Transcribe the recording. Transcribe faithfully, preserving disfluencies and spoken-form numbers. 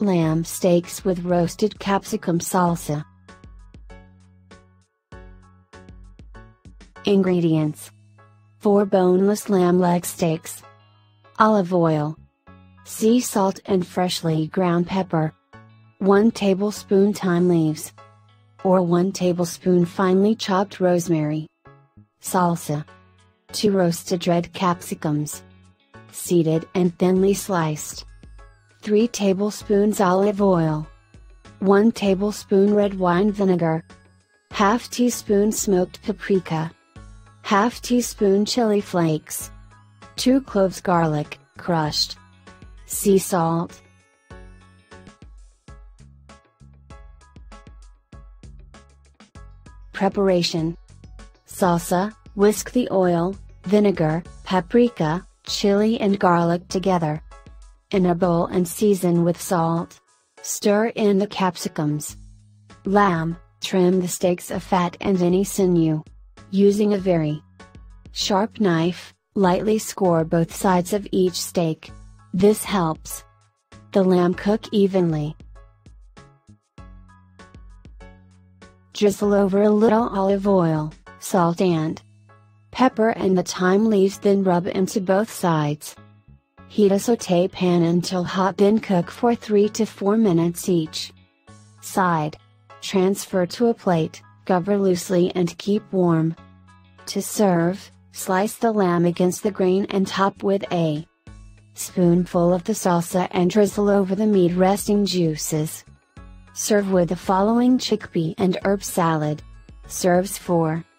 Lamb steaks with roasted capsicum salsa. Ingredients: four boneless lamb leg steaks, olive oil, sea salt and freshly ground pepper, one tablespoon thyme leaves, or one tablespoon finely chopped rosemary. Salsa: two roasted red capsicums, seeded and thinly sliced, three tablespoons olive oil, one tablespoon red wine vinegar, half teaspoon smoked paprika, half teaspoon chili flakes, two cloves garlic, crushed, sea salt. Preparation. Salsa: whisk the oil, vinegar, paprika, chili and garlic together in a bowl and season with salt. Stir in the capsicums. Lamb: trim the steaks of fat and any sinew. Using a very sharp knife, lightly score both sides of each steak. This helps the lamb cook evenly. Drizzle over a little olive oil, salt and pepper and the thyme leaves, then rub into both sides. Heat a sauté pan until hot, then cook for three to four minutes each side. Transfer to a plate, cover loosely and keep warm. To serve, slice the lamb against the grain and top with a spoonful of the salsa and drizzle over the meat resting juices. Serve with the following chickpea and herb salad. Serves for